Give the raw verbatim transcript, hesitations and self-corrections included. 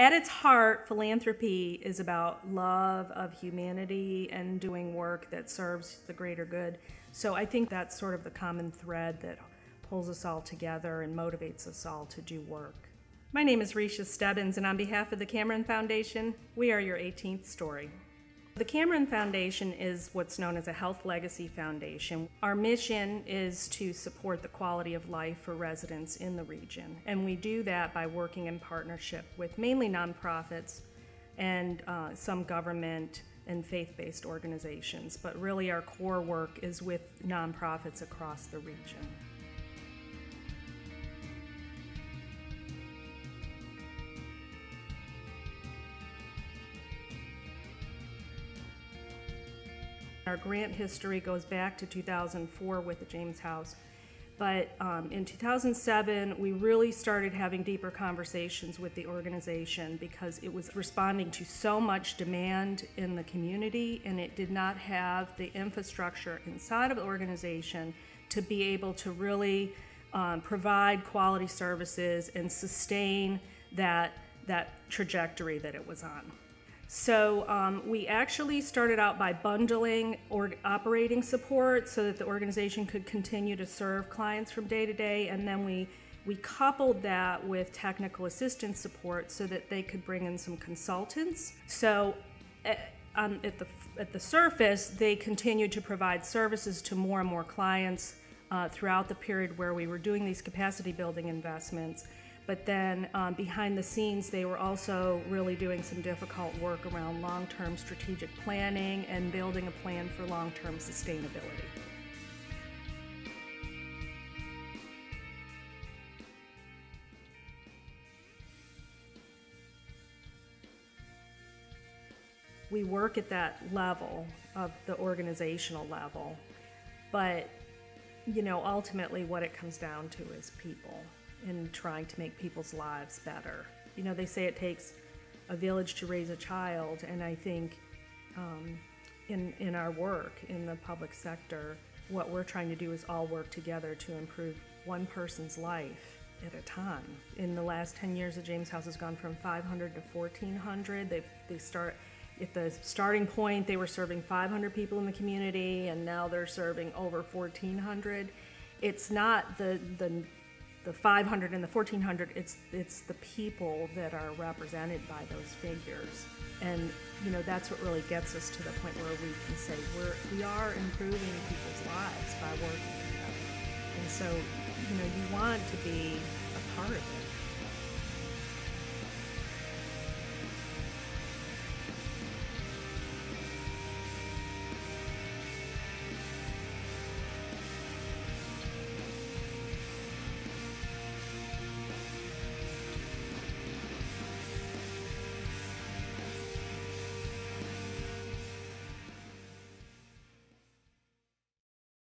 At its heart, philanthropy is about love of humanity and doing work that serves the greater good. So I think that's sort of the common thread that pulls us all together and motivates us all to do work. My name is Risha Stebbins, and on behalf of the Cameron Foundation, we are your eighteenth story. The Cameron Foundation is what's known as a health legacy foundation. Our mission is to support the quality of life for residents in the region, and we do that by working in partnership with mainly nonprofits and uh, some government and faith-based organizations, but really our core work is with nonprofits across the region. Our grant history goes back to two thousand four with the James House, but um, in two thousand seven we really started having deeper conversations with the organization because it was responding to so much demand in the community, and it did not have the infrastructure inside of the organization to be able to really um, provide quality services and sustain that, that trajectory that it was on. So um, we actually started out by bundling or operating support so that the organization could continue to serve clients from day to day, and then we, we coupled that with technical assistance support so that they could bring in some consultants. So at, um, at, the, at the surface, they continued to provide services to more and more clients uh, throughout the period where we were doing these capacity building investments. But then um, behind the scenes, they were also really doing some difficult work around long-term strategic planning and building a plan for long-term sustainability. We work at that level of the organizational level, but you know, ultimately what it comes down to is people. And trying to make people's lives better. You know, they say it takes a village to raise a child, and I think um, in, in our work in the public sector, what we're trying to do is all work together to improve one person's life at a time. In the last ten years, the James House has gone from five hundred to fourteen hundred. They, they start, at the starting point, they were serving five hundred people in the community, and now they're serving over fourteen hundred. It's not the, the the five hundred and the fourteen hundred, it's, it's the people that are represented by those figures. And, you know, that's what really gets us to the point where we can say we're, we are improving people's lives by working together. And so, you know, you want to be a part of it.